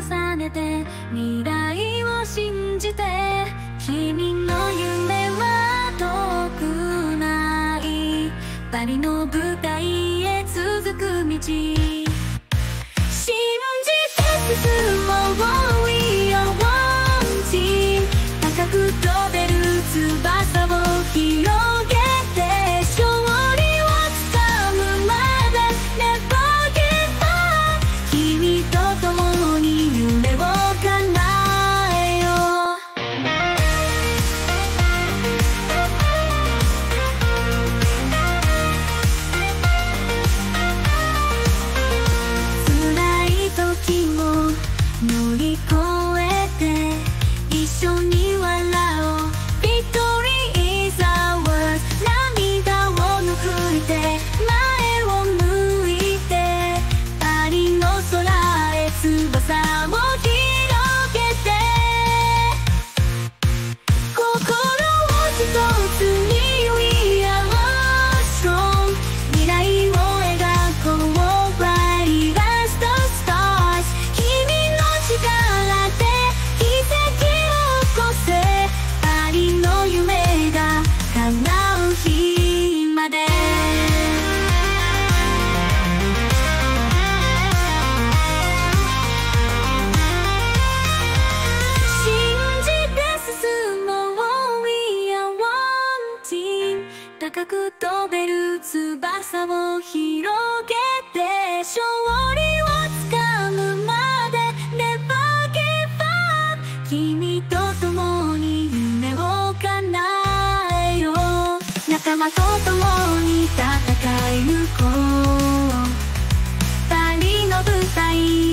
重ねて未来を信じて君の夢は遠くないパリの舞台へ続く道信じて進もう We are one team 高く飛べる翼を広げ高く飛べる翼を広げて勝利をつかむまで Never give up 君と共に夢を叶えよう仲間と共に戦い抜こうパリの舞台